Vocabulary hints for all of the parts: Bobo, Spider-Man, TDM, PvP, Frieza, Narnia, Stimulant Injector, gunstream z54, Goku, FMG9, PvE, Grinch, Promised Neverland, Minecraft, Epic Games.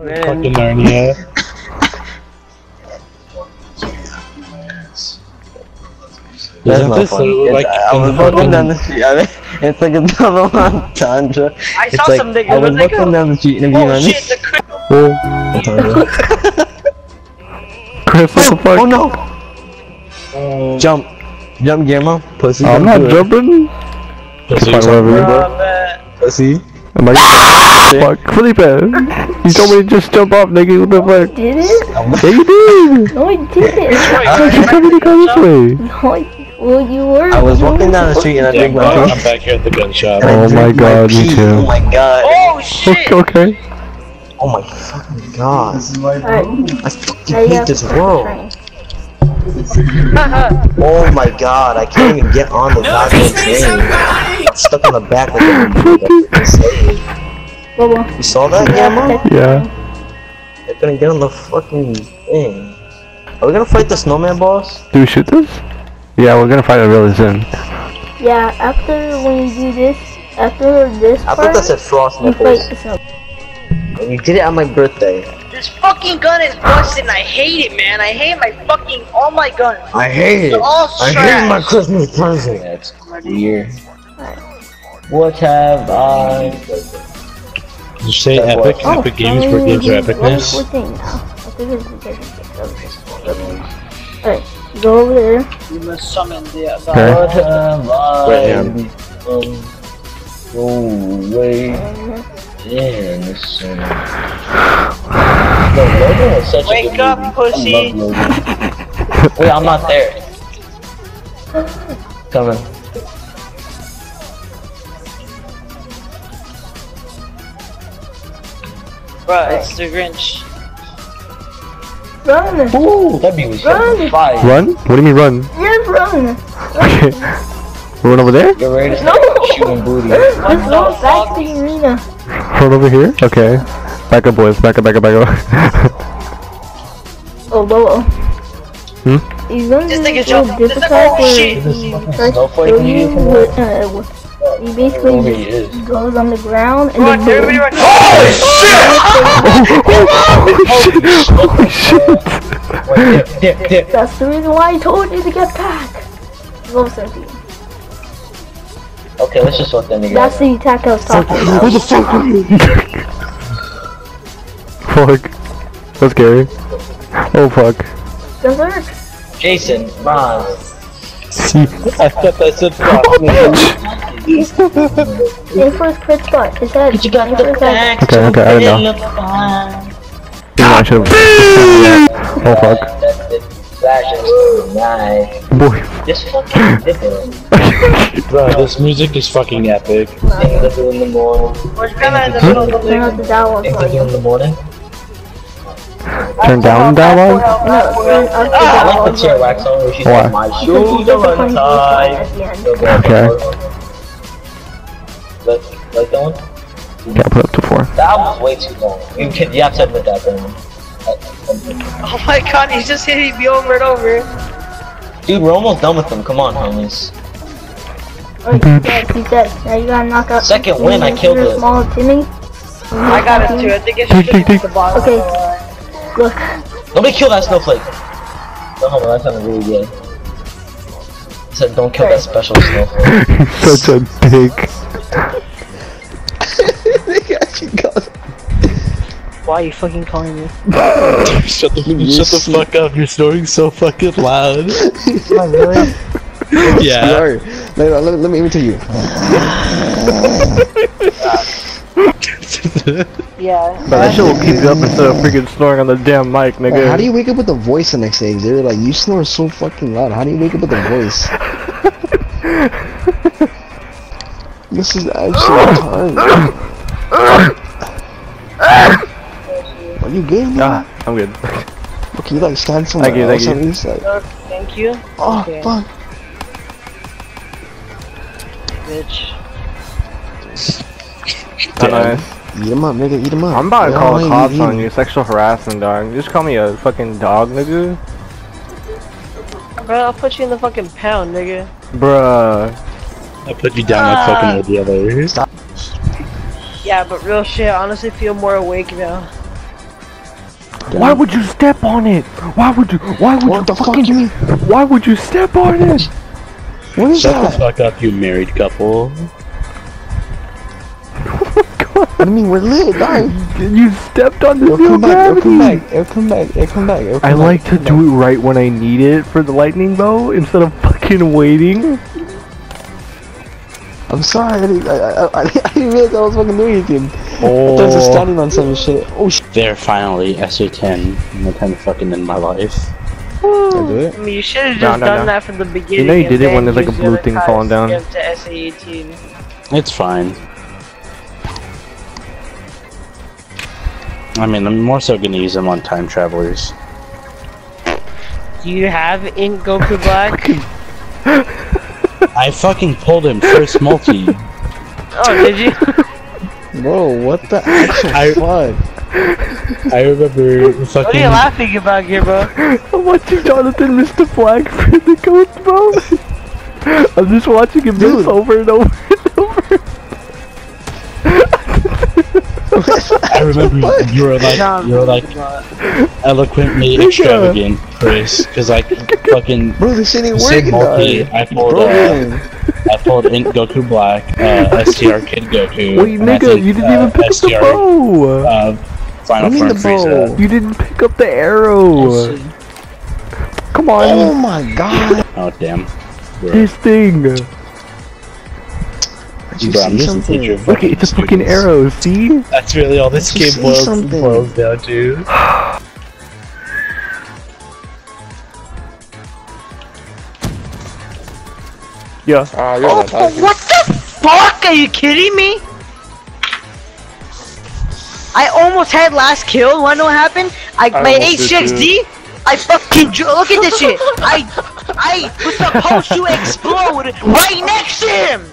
Man. Fucking Narnia. Isn't this like I was walking down the street, I mean, it's like another one, Chandra. I saw like, something. I was like, walking down the street and oh shit, the crib. Oh, crib for the park. Oh no! Jump, jump, Guillermo. Pussy. I'm not jumping. Pussy, pussy. I'm like, fuck, Felipe. You told me to just jump off, nigga. What the fuck? Did it? Yeah, you did. No, I didn't. I just told you to go this way. No, I didn't. Well, you were. I was walking down the street and I think my gun. I'm back here at the gun shop. Oh my god, me too. Oh my god. Oh shit. Okay. Oh my fucking god. I fucking hate this world. Oh my god, I can't even get on the goddamn train. I'm stuck on the back of the. You saw that, Gamma? Yeah. I couldn't get on the fucking thing. Are we gonna fight the snowman boss? Do we shoot this? Yeah, we're gonna fight it really soon. Yeah, after when you do this, after this part, I thought that's a frost nipples. And you did it on my birthday. This fucking gun is busted and I hate it, man. I hate my fucking, all my guns. I hate it. It's all trash. I hate my Christmas present. That's weird. What have I... Did you say that epic? Oh, epic games where games are epicness? One thing now. I think it's the different thing. Go over there. You must summon the other. Go away. Yeah, this logo is such a good. Wake up, pussy! Wait, I'm not there. Coming. Bruh, it's the Grinch. Run! Ooh, that'd be run. Fire. Run? What do you mean run? Yeah, run! Okay. Run over there? You're ready to start shooting booty. Let's go back to the arena. Run over here? Okay. Back up, boys. Back up, back up, back up. Oh, Lolo. Hmm? He's going to be so difficult where he basically goes on the ground and then boom. HOLY SHIT! Holy shit! Dip. That's the reason why I told you to get back! Love something. Okay, let's just let them together. That's the attack I was talking about. What the fuck are you? Fuck. That's scary. Oh fuck. Does work? Jason, Ron. I thought that's a fuck. Your first crit spot. Is that you got the back? Okay, I don't know. I should have. Oh fuck. Boy. This fucking different. Bro, this music is fucking epic. We're coming in the morning. Turn down dialogue? No, I like the chair wax on where she's like, my shoes are untied. Okay. Like that one? Yeah, I put up to 4. That was way too long. You have to admit that, man. Oh my god, he's just hitting me over and over. Dude, we're almost done with them. Come on, homies. Oh, he's dead. Now you gotta knock out. Second win, I killed him. I got him too. I think it should be at the bottom. Okay. Look. Nobody kill that snowflake. No, hold on, that sounded really good. I said, don't kill that special snowflake. Such a dick. Why are you fucking calling me? shut the fuck up! You're snoring so fucking loud. Am I really? Yeah. Sorry. No, let me tell you. Yeah. But that shit will keep you up instead of freaking snoring on the damn mic, nigga. Like, how do you wake up with a voice the next day? They're like, you snore so fucking loud. How do you wake up with a voice? This is absolutely hard. Are you good? Nah, I'm good. Okay, you like stand somewhere else on this side. Thank you. Oh, okay. Fuck. Bitch. Nice. Eat him up, nigga, eat him up. I'm about to call the cops on you, sexual harassment, dog. You just call me a fucking dog, nigga. Bruh, I'll put you in the fucking pound, nigga. Bruh. I put you down like fucking with the other. Stop. Yeah, but real shit, I honestly feel more awake now. Why would you step on it? Why would you step on it? What is that? Shut the fuck up, you married couple. I mean, we're little guys. You stepped on the zero gravity. It'll come back. I like to do it right when I need it for the lightning bow instead of fucking waiting. I'm sorry, I didn't realize I was fucking doing anything. Oh. I was standing on some shit. Oh shit. There, finally, SA10. No time to fucking end my life. Can I do it? I mean, you should have just done that from the beginning. You know you did it when there's like a blue thing falling down. To SA18. It's fine. I mean, I'm more so gonna use them on time travelers. Do you have Ink Goku Black? I fucking pulled him first multi. Oh, did you? Whoa, what the actual fuck? I remember fucking— What are you laughing about here, bro? I'm watching Jonathan Mr. Black for the Ghost Mode. I'm just watching him do this over and over and over. I remember you were like, eloquently extravagant, Chris, because I fucking I pulled Ink Goku Black, STR Kid Goku. Wait, nigga, you didn't even pick up the bow. Final Form Frieza. You didn't pick up the arrow. Come on. Oh my god. Oh damn. Bro. This thing. Bro, I'm just a teacher of fucking students. It's a fucking arrow, see? That's really all this game boils down to. Yeah. Oh, what the fuck? Are you kidding me? I almost had last kill. Wanna know what happened? I my H6D. I fucking look at this shit. I was supposed to explode right next to him.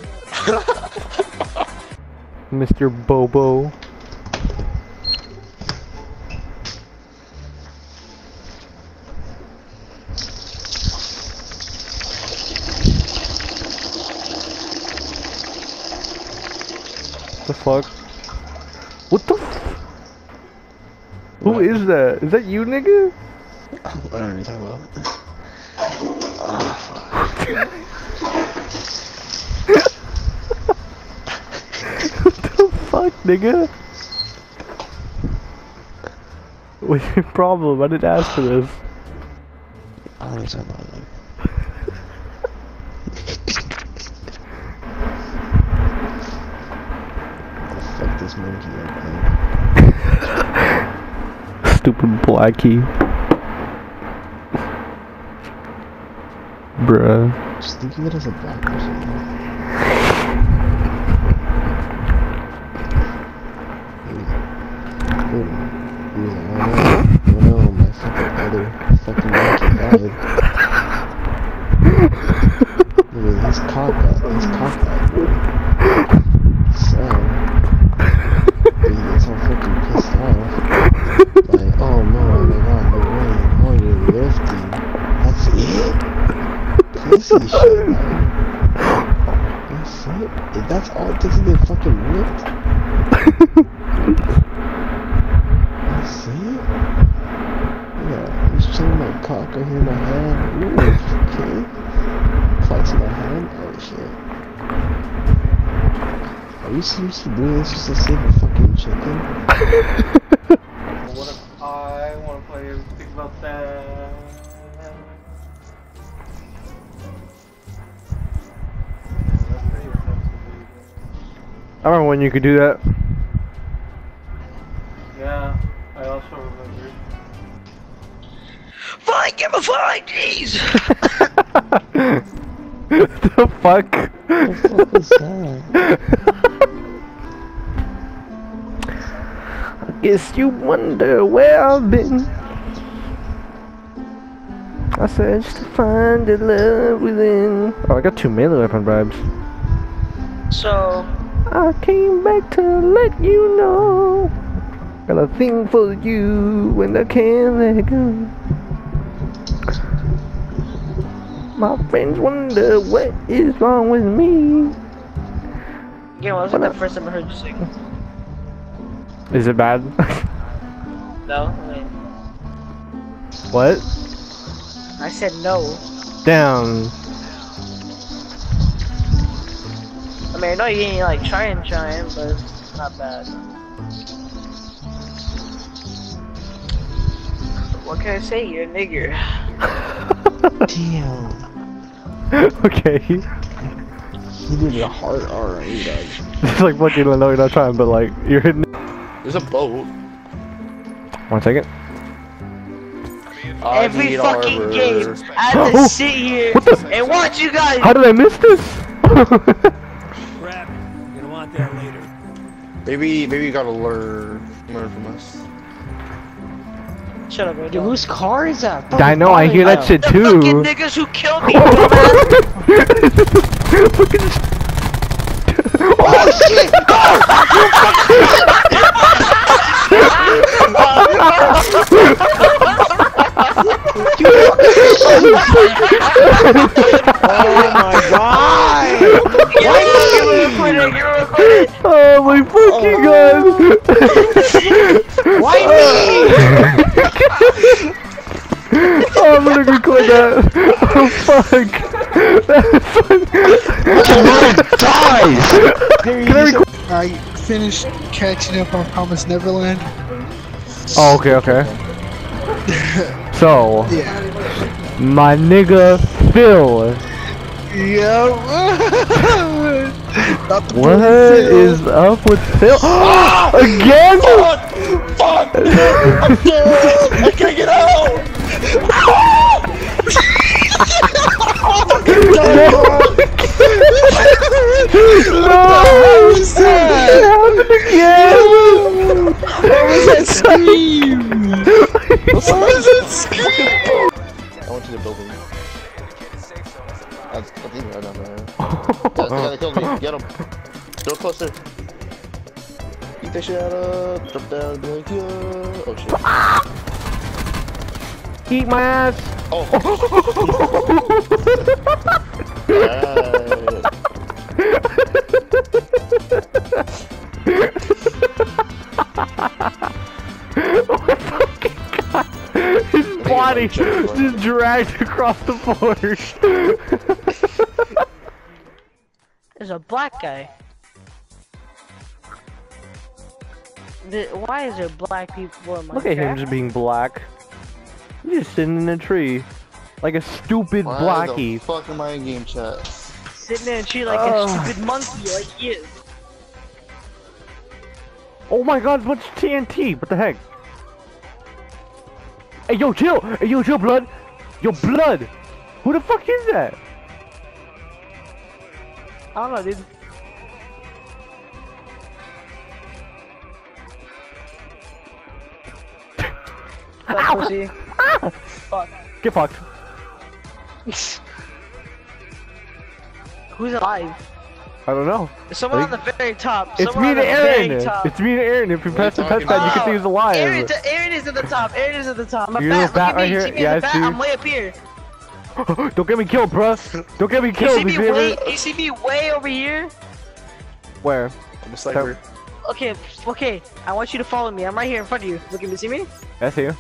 Mr. Bobo. The fuck? What the f— Who is that? Is that you, nigga? I don't know what you're talking about. Oh, fuck. Fuck, nigga. What's your problem? I didn't ask for this. I don't understand about that. Fuck this monkey up, man. Stupid Blackie. Bruh. Just thinking that as a black person. No, my fucking brother, fucking monkey David. Look at his cock up, So, dude, it's all fucking pissed off. Like, oh no, they got the way, oh you're lifting. That's it? Pussy shit, man. That's it? If that's all it takes to get fucking ripped? Cock right here in my hand. Ooh, okay. Clock's in my hand. Oh shit. Are you seriously doing this just to save a fucking chicken? What if I wanna play everything about that? I remember when you could do that. Yeah, I also remember. Fine, give a fine, jeez! The fuck? What the fuck was that? I guess you wonder where I've been. I searched to find the love within. Oh, I got 2 melee weapon vibes. So... I came back to let you know. Got a thing for you and I can't let go. My friends wonder what is wrong with me. Yeah, well, wasn't that the first time I heard you sing? Is it bad? No. I mean, What? I said no. Damn. I mean, I know you ain't like trying, but it's not bad. What can I say? You're a nigger. Damn. Okay. He did a hard R on you guys. It's like fucking, I know you're not trying, but like, you're hitting. There's a boat. One second. Every fucking game, I have to sit here and watch you guys. How did I miss this? Crap, you're gonna want that later. Maybe you gotta learn from us. Shut up, bro. Dude, whose car is that? I know, I hear that shit too. The fucking niggas who killed me. Oh shit! Oh my god! Oh my fucking god! Why me? Oh, I'm gonna record that. Oh fuck. Dies. I finished catching up on Promised Neverland. Oh, okay. So. Yeah. My nigga Phil. Yeah. What is up with Phil? Again? Fuck! I'm dead! I can't get out! I'm fucking dead! No! What was that? It happened again! What was that scream? I went to the building. I think I don't know. That's the guy that killed me. Get him. Go closer. Eat the shit out of, jump down, be like, yeah. Oh shit. Ah! Eat my ass! Oh. Oh my fucking god! His body just dragged across the floor. There's a black guy. Why is there black people in Minecraft? Look at him just being black. He's just sitting in a tree. Like a stupid blackie. Why the fuck am I in game chat? Sitting in a tree like a stupid monkey like he is. Oh my god, it's a bunch of TNT. What the heck? Hey, yo, chill! Hey, yo, chill, blood! Yo, blood! Who the fuck is that? I don't know, dude. Ow. Pussy. Ah. Fuck. Get fucked. Who's alive? I don't know. There's someone on the very top. It's me and Aaron. It's me and Aaron. If you press the touchdown, you can see who's alive. Aaron is at the top. Aaron is at the top. I'm back. Look at me. See me in the back. I'm way up here. Don't get me killed, bruh. Don't get me killed. You see me way over here? Where? I'm a sniper. Okay. I want you to follow me. I'm right here in front of you. Look at me. See me? I see you.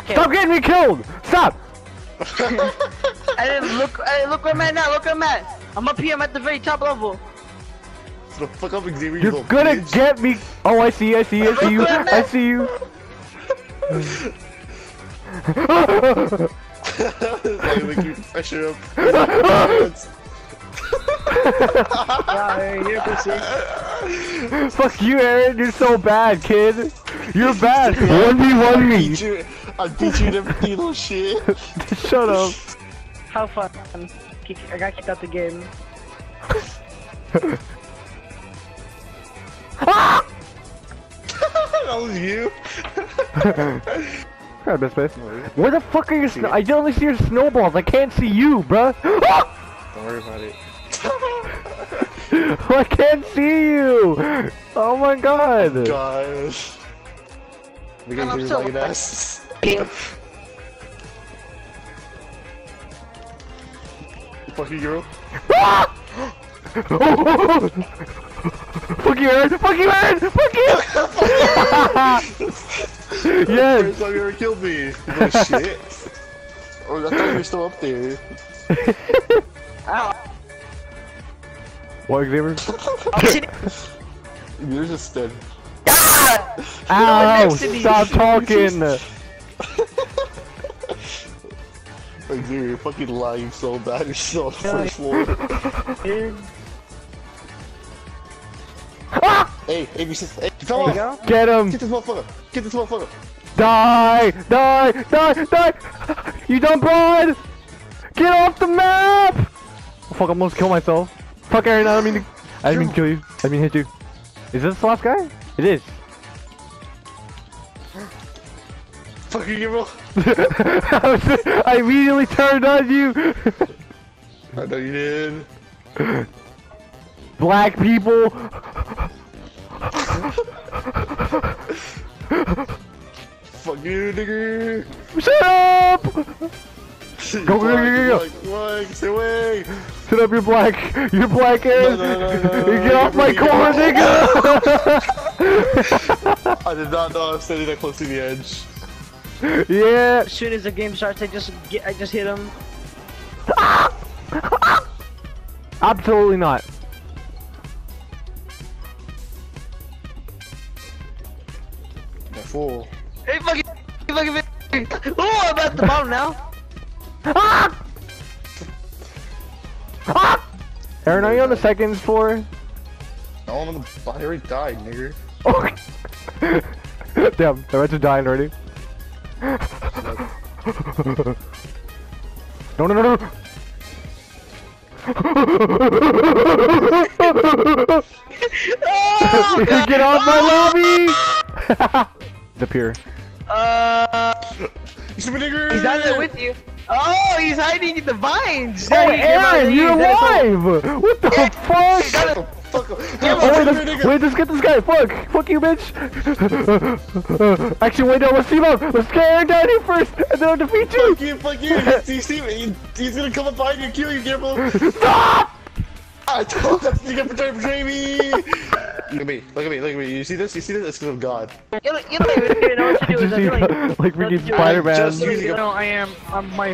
Okay. Stop getting me killed! Stop! I didn't look where I'm at now, look where I'm at! I'm up here, I'm at the very top level. So fuck up, Xavier, you're gonna bitch. Get me! Oh, I see you, I see you! Like you pressure up. Wow, Aaron, you're pussy. Fuck you, Aaron, you're so bad, kid! You're bad! 1v1 me! I beat you to little shit! Shut up! How fun. I got kicked out the game. Ah! That was you! Grab this place. Where the fuck are your snowballs? I only see your snowballs, I can't see you, bruh! Don't worry about it. I can't see you! Oh my god! Oh gosh. We can do like this. Fuck you, girl. Fuck you, Aaron! Fuck you, Aaron! Fuck you! Yes! First time you ever killed me! You little shit! Oh, I thought you were still up there. Ow! What, Xavier? You're just dead. Ah! Ow! Stop talking! Like, dude, you're fucking lying so bad. You're still on the first floor. Hey, ABC, hey, get him! Get this motherfucker! Get this motherfucker! Die! Die! Die! Die! You dumb broad! Get off the map! Oh, fuck, I almost killed myself. Fuck, Aaron, I didn't mean to kill you. I didn't mean to hit you. Is this the last guy? It is. Fucking you, bro. I immediately turned on you! I know you did. Black people! Fuck you, nigger! Shut up! Go, go, go! Stay away! Shut up, you're black! You're black, Aaron! No, get off my car, nigga! I did not know I was standing that close to the edge. Yeah! As soon as the game starts, I just hit him. Absolutely not. That fool. Hey, fucking! Oh, I'm at the bottom now. Ah! Ah! Aaron, are you on the second floor? No, I'm on the. I already died, nigger. Oh. Damn, the reds are dying already. No. Oh, get off my lobby! Disappear. He's not there with you. Oh, he's hiding in the vines. Oh, Aaron, you're alive! What the fuck? Wait, let's get this guy! Fuck! Fuck you, bitch! Actually, wait, no, let's team up! Let's get Aaron down here first, and then I'll defeat you! Fuck you! He's gonna come up behind you and kill you, careful! Stop! I told that you got to betray me! Look at me. You see this? You see this? That's because of God. You know what to do. Like freaking Spider-Man. You know, my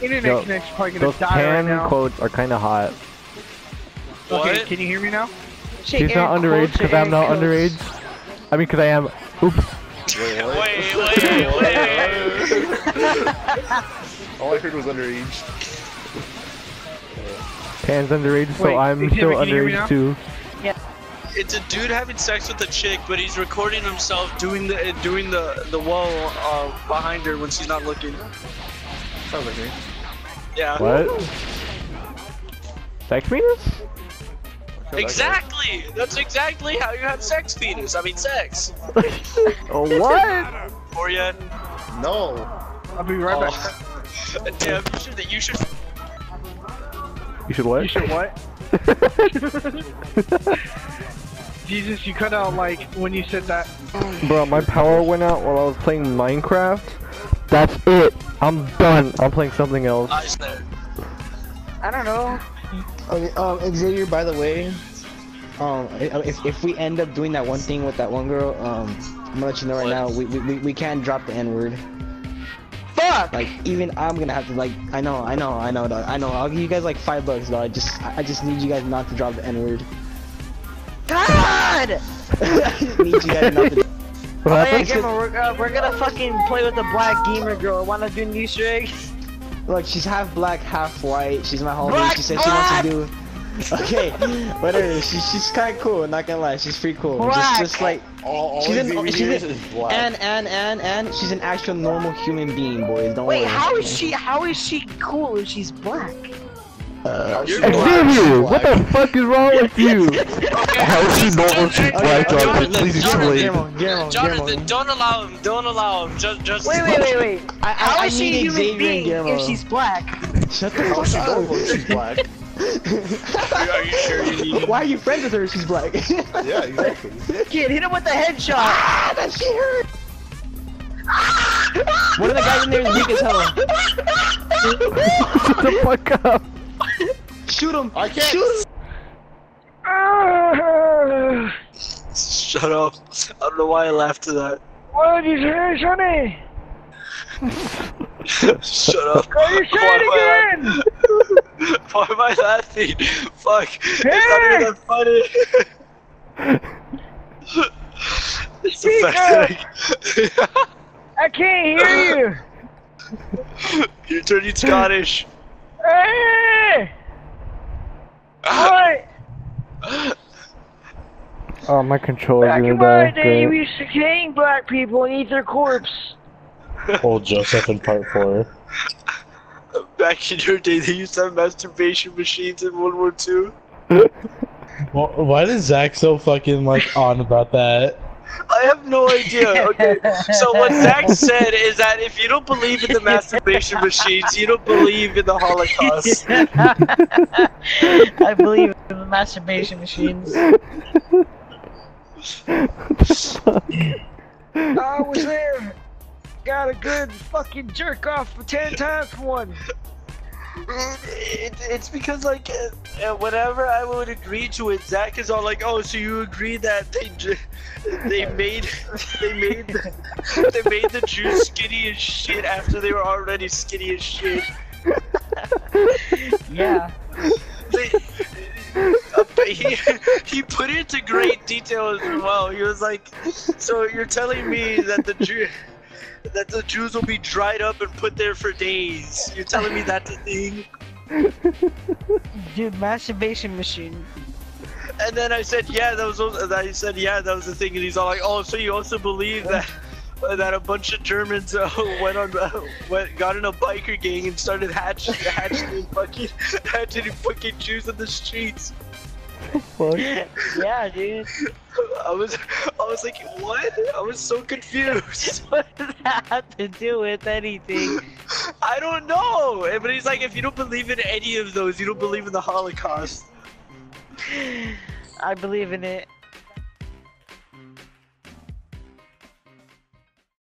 internet connection probably gonna die right now. Those quotes are kinda hot. What? Okay, can you hear me now? She's not underage because I'm not underage. I mean, because I am. Oops. Wait. All I heard was underage. Pan's underage, so I'm still underage too. Yeah. It's a dude having sex with a chick, but he's recording himself doing the wall behind her when she's not looking. Sounds like me. Yeah. What? Sex penis? Exactly! That's exactly how you have sex, penis. I mean, sex. Oh, what? Or yet? No. I'll be right back. Damn, you should. You should what? You should what? Jesus, you cut out like when you said that. Bro, my power went out while I was playing Minecraft. That's it. I'm done. I'm playing something else. I don't know. Okay, Xavier, by the way, if we end up doing that one thing with that one girl, I'm gonna let you know right now, we can't drop the N-word. Fuck! Like, even I'm gonna have to, like, I know, dog, I know, I'll give you guys, like, $5, dog, I just need you guys not to drop the N-word. God! I just need you guys not to. Well, yeah, we're gonna fucking play with the black gamer girl, wanna do new tricks? Look, she's half black, half white. She's my homie. Black, she said she wants to do. Okay, whatever. She's kind of cool. Not gonna lie, she's pretty cool. Just like she's an actual normal human being, boys. Don't worry. Wait, how is she cool if she's black? Xavier, what the fuck is wrong with you? How is she normal? She's black. Please explain. Jonathan, don't allow him. Don't allow him. Just. Wait. How is she a human being if she's black? Shut the fuck up. She's black. Are you sure you need? Why are you friends with her if she's black? Yeah, exactly. Kid, hit him with the headshot. Ah, that shit hurt. One of the guys in there is weak as hell. Shut the fuck up. Shoot him! I can't! Shoot him! Shut up. I don't know why I laughed at that. What did you say, Sonny? Shut up. Are you saying again? Why am I laughing? Fuck. Hey! It's not even funny. It's the fact that I can't hear you. You're turning Scottish. Hey! What? Oh, my controller's gonna die. Back in my day, we used to hang black people and eat their corpse. Old Joseph in part 4. Back in your day, they used to have masturbation machines in World War II. Well, why is Zach so fucking, like, on about that? I have no idea. Okay, so what Zach said is that if you don't believe in the masturbation machines, you don't believe in the Holocaust. I believe in the masturbation machines. I was there. Got a good fucking jerk off for 10 times 1. It's because, like, whenever I would agree to it, Zach is all like, "Oh, so you agree that they made the Jews skinny as shit after they were already skinny as shit." Yeah. He put it into great detail as well. He was like, "So you're telling me that the Jews will be dried up and put there for days. You're telling me that's a thing?" Dude, masturbation machine. And then I said, yeah, that was also, I said, yeah, that was the thing. And he's all like, oh, so you also believe that a bunch of Germans got in a biker gang and started hatching fucking Jews in the streets. What? Yeah, dude. I was like, what? I was so confused. What does that have to do with anything? I don't know. But he's like, if you don't believe in any of those, you don't believe in the Holocaust. I believe in it.